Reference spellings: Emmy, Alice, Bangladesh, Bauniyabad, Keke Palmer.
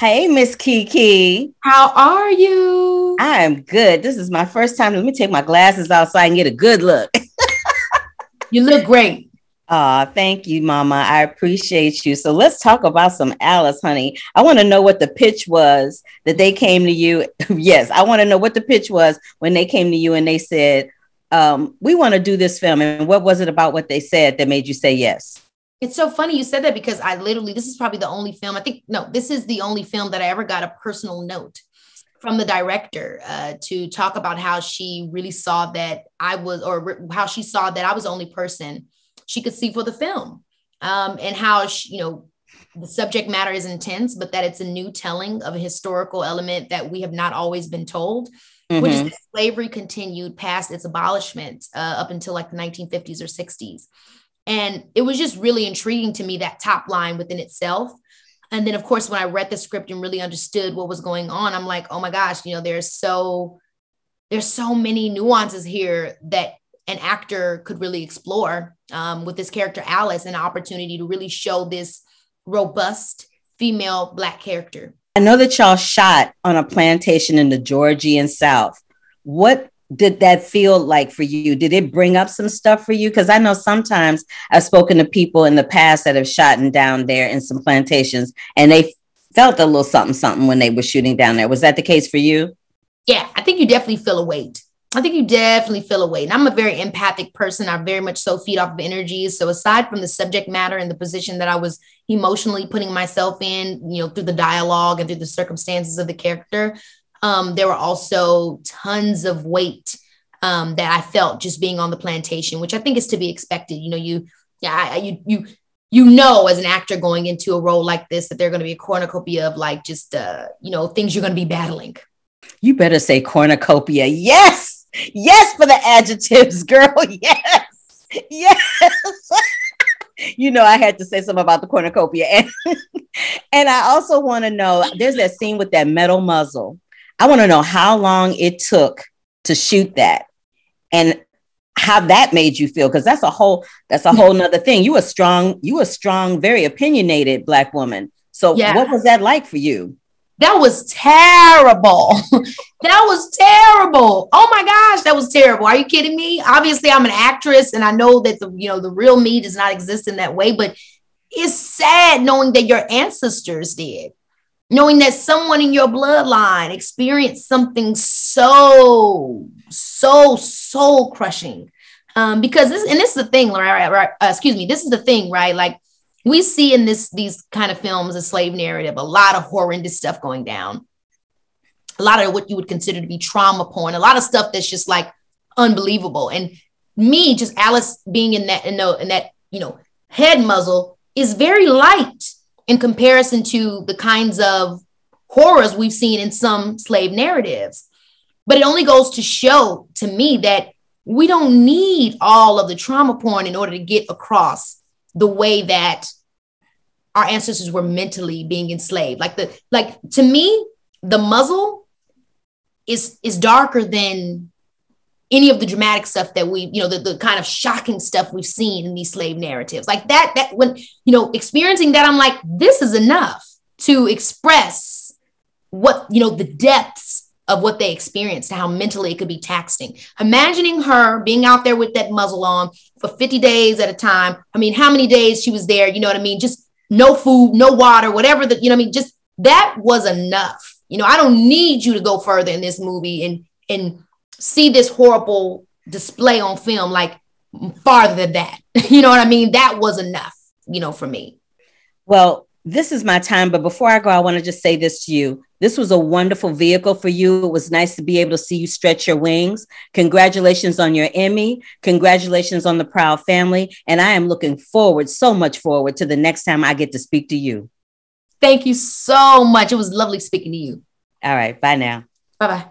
Hey, Miss Keke. How are you? I am good. This is my first time. Let me take my glasses off so I can get a good look. You look great. Thank you, Mama. I appreciate you. So let's talk about some Alice, honey. I want to know what the pitch was that they came to you. Yes, I want to know what the pitch was when they came to you and they said, we want to do this film. And what was it about what they said that made you say yes? It's so funny you said that because this is probably the only film, this is the only film that I ever got a personal note from the director to talk about how she really saw that I was, or how she saw that I was the only person she could see for the film, and how she, the subject matter is intense, but that it's a new telling of a historical element that we have not always been told, mm-hmm. which is that slavery continued past its abolishment up until like the 1950s or 60s. And it was just really intriguing to me, that top line within itself. And then, of course, when I read the script and really understood what was going on, I'm like, oh, my gosh, there's so many nuances here that an actor could really explore with this character, Alice, an opportunity to really show this robust female Black character. I know that y'all shot on a plantation in the Georgian South. What did that feel like for you? Did it bring up some stuff for you? Because I know sometimes I've spoken to people in the past that have shot down there in some plantations, and they felt a little something, something when they were shooting down there. Was that the case for you? Yeah, I think you definitely feel a weight. And I'm a very empathic person. I very much so feed off of energies. So aside from the subject matter and the position that I was emotionally putting myself in, through the dialogue and through the circumstances of the character, there were also tons of weight that I felt just being on the plantation, which I think is to be expected. As an actor going into a role like this, that there are going to be a cornucopia of like just, things you're going to be battling. You better say cornucopia. Yes. Yes. For the adjectives, girl. Yes. Yes. I had to say something about the cornucopia. And I also want to know, there's that scene with that metal muzzle. I want to know how long it took to shoot that and how that made you feel. Cause that's a whole nother thing. You were strong, very opinionated Black woman. So yeah. What was that like for you? That was terrible. Oh my gosh, that was terrible. Are you kidding me? Obviously I'm an actress and I know that the real me does not exist in that way, but it's sad knowing that your ancestors did. Knowing that someone in your bloodline experienced something so soul crushing, this is the thing, right? Like we see in these kind of films, a slave narrative, a lot of horrendous stuff going down, a lot of what you would consider to be trauma porn, a lot of stuff that's just like unbelievable. And me, just Alice being in that head muzzle is very light in comparison to the kinds of horrors we've seen in some slave narratives. But it only goes to show to me that we don't need all of the trauma porn in order to get across the way that our ancestors were mentally being enslaved. To me, the muzzle is darker than any of the dramatic stuff that we, the kind of shocking stuff we've seen in these slave narratives. Like that when, experiencing that, I'm like, this is enough to express what, the depths of what they experienced, how mentally it could be taxing. Imagining her being out there with that muzzle on for 50 days at a time. I mean, how many days she was there, Just no food, no water, whatever just that was enough. I don't need you to go further in this movie and see this horrible display on film, like farther than that. That was enough, for me. Well, this is my time, but before I go, I want to just say this to you. This was a wonderful vehicle for you. It was nice to be able to see you stretch your wings. Congratulations on your Emmy. Congratulations on the Proud Family. And I am looking so much forward to the next time I get to speak to you. Thank you so much. It was lovely speaking to you. All right. Bye now. Bye-bye.